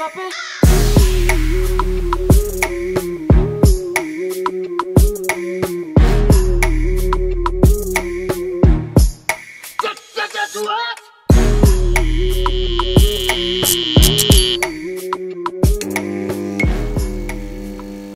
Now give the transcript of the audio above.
drop it.